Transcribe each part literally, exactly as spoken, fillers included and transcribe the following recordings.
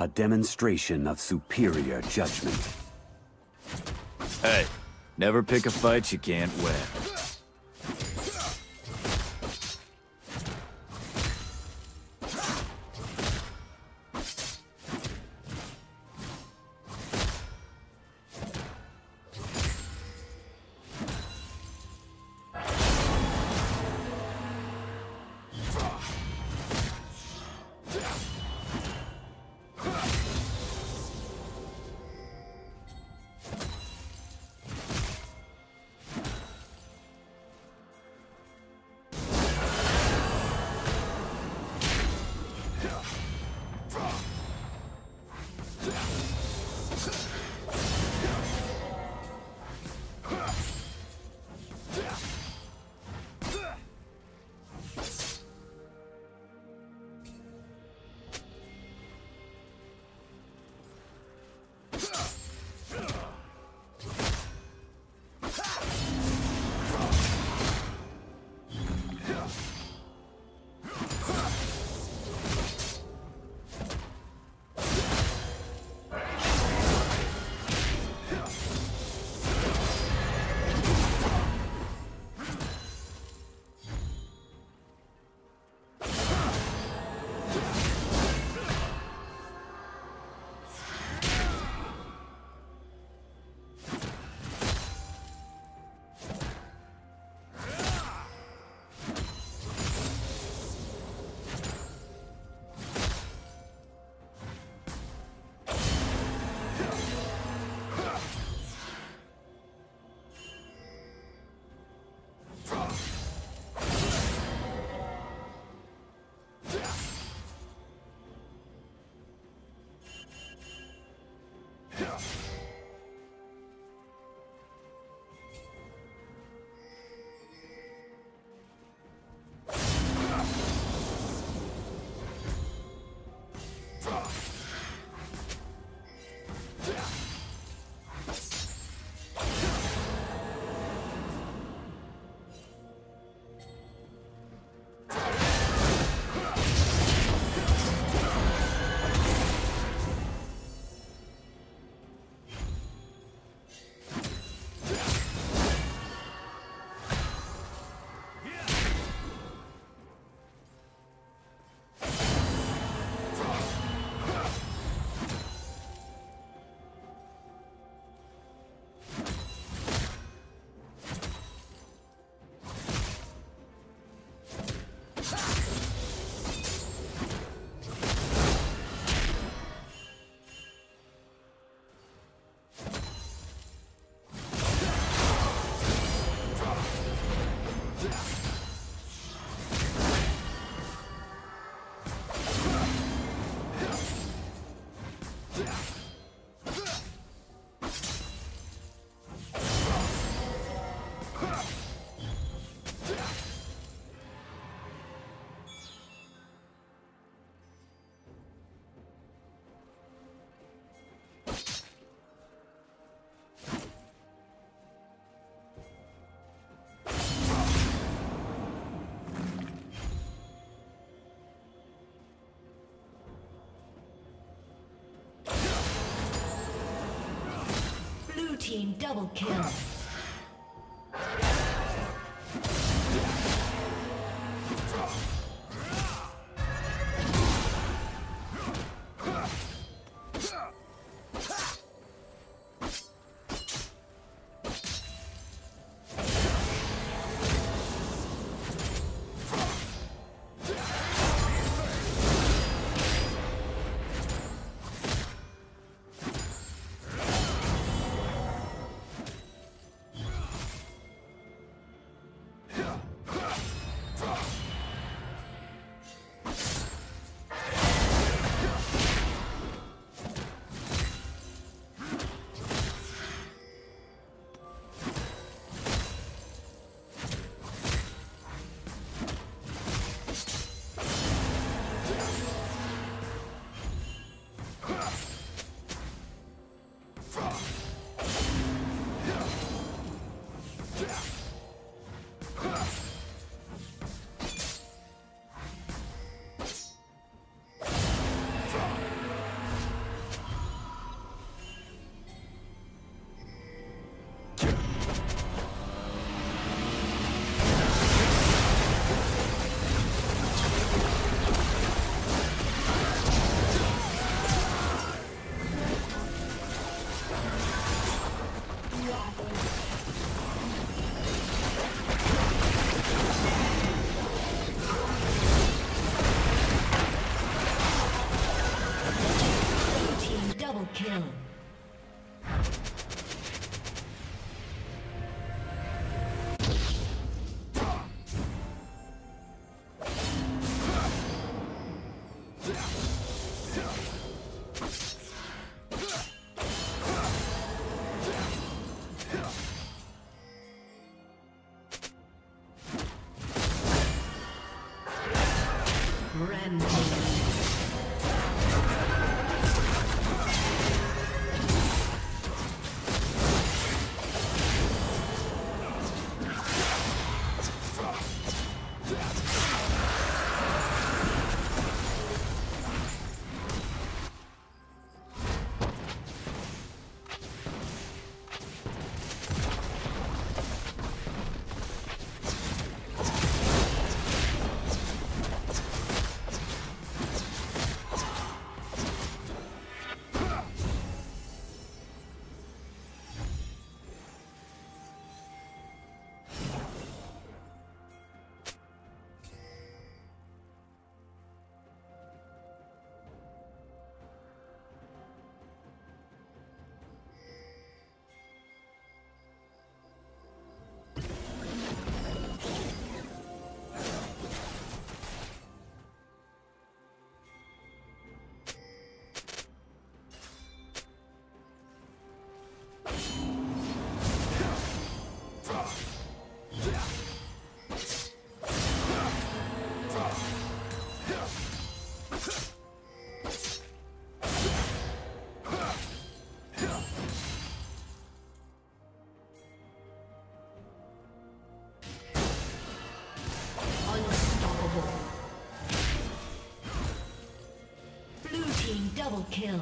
A demonstration of superior judgment. Hey, never pick a fight you can't win. Team double kill. Double kill. Double kill.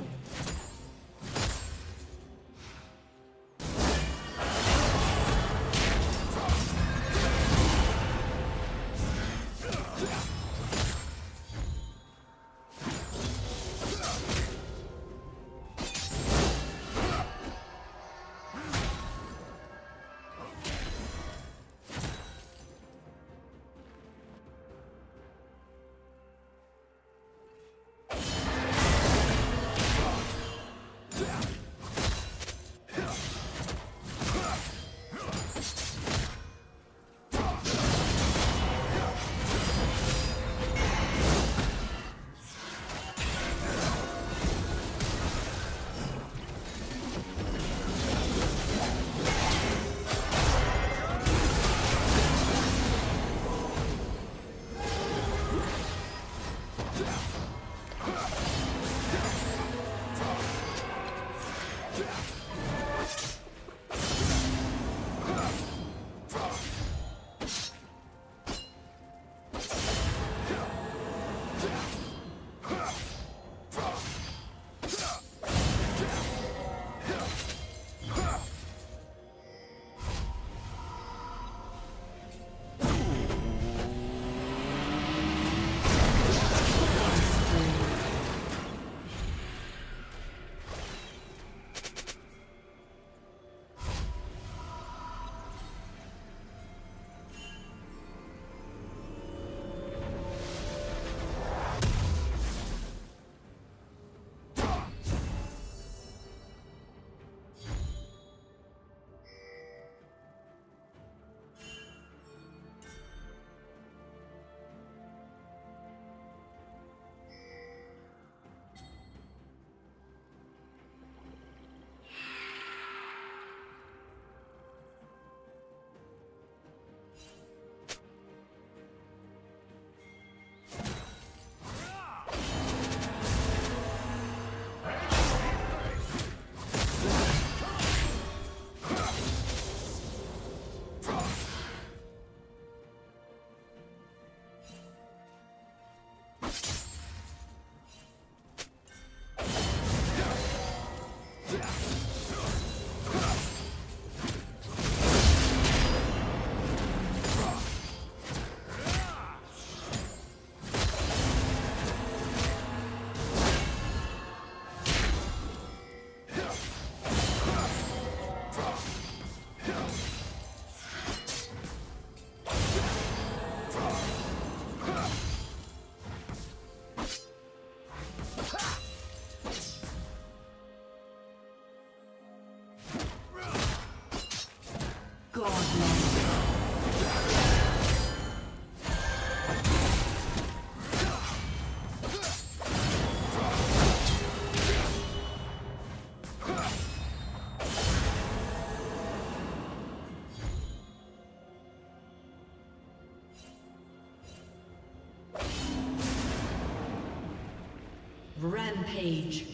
Page.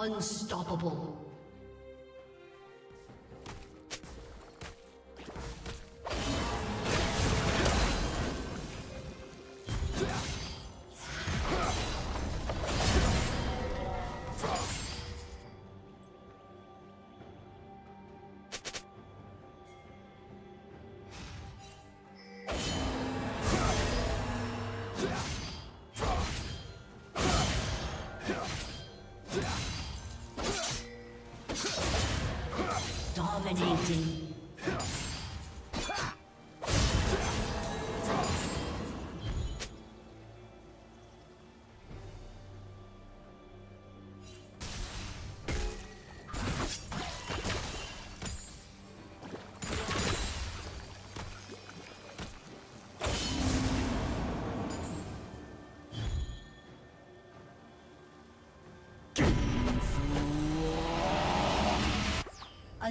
Unstoppable. Dominating. A